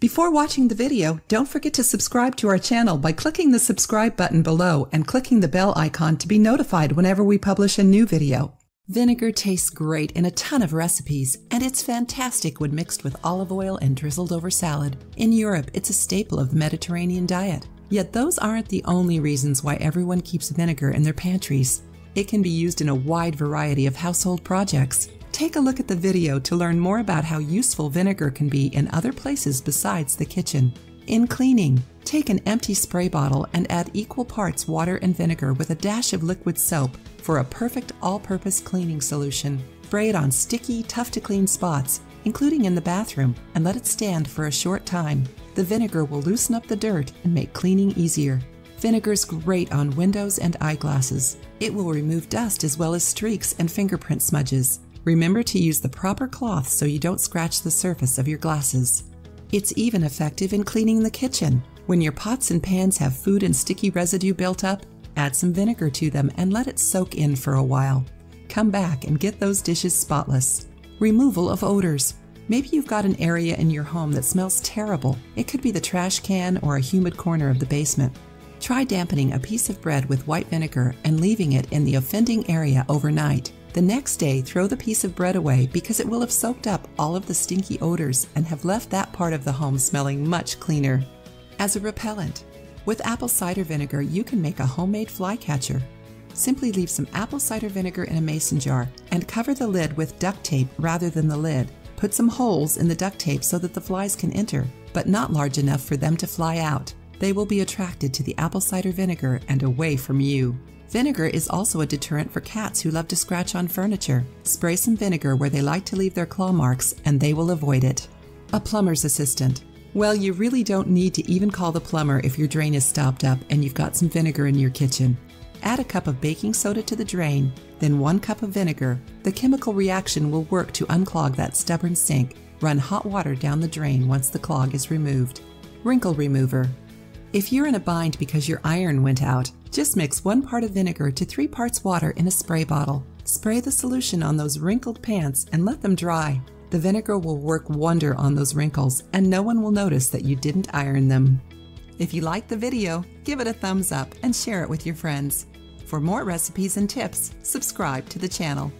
Before watching the video, don't forget to subscribe to our channel by clicking the subscribe button below and clicking the bell icon to be notified whenever we publish a new video. Vinegar tastes great in a ton of recipes, and it's fantastic when mixed with olive oil and drizzled over salad. In Europe, it's a staple of the Mediterranean diet. Yet those aren't the only reasons why everyone keeps vinegar in their pantries. It can be used in a wide variety of household projects. Take a look at the video to learn more about how useful vinegar can be in other places besides the kitchen. In cleaning, take an empty spray bottle and add equal parts water and vinegar with a dash of liquid soap for a perfect all-purpose cleaning solution. Spray it on sticky, tough-to-clean spots, including in the bathroom, and let it stand for a short time. The vinegar will loosen up the dirt and make cleaning easier. Vinegar's great on windows and eyeglasses. It will remove dust as well as streaks and fingerprint smudges. Remember to use the proper cloth so you don't scratch the surface of your glasses. It's even effective in cleaning the kitchen. When your pots and pans have food and sticky residue built up, add some vinegar to them and let it soak in for a while. Come back and get those dishes spotless. Removal of odors. Maybe you've got an area in your home that smells terrible. It could be the trash can or a humid corner of the basement. Try dampening a piece of bread with white vinegar and leaving it in the offending area overnight. The next day, throw the piece of bread away because it will have soaked up all of the stinky odors and have left that part of the home smelling much cleaner. As a repellent, with apple cider vinegar, you can make a homemade flycatcher. Simply leave some apple cider vinegar in a mason jar and cover the lid with duct tape rather than the lid. Put some holes in the duct tape so that the flies can enter, but not large enough for them to fly out. They will be attracted to the apple cider vinegar and away from you. Vinegar is also a deterrent for cats who love to scratch on furniture. Spray some vinegar where they like to leave their claw marks and they will avoid it. A plumber's assistant. Well, you really don't need to even call the plumber if your drain is stopped up and you've got some vinegar in your kitchen. Add a cup of baking soda to the drain, then 1 cup of vinegar. The chemical reaction will work to unclog that stubborn sink. Run hot water down the drain once the clog is removed. Wrinkle remover. If you're in a bind because your iron went out, just mix 1 part of vinegar to 3 parts water in a spray bottle. Spray the solution on those wrinkled pants and let them dry. The vinegar will work wonder on those wrinkles and no one will notice that you didn't iron them. If you liked the video, give it a thumbs up and share it with your friends. For more recipes and tips, subscribe to the channel.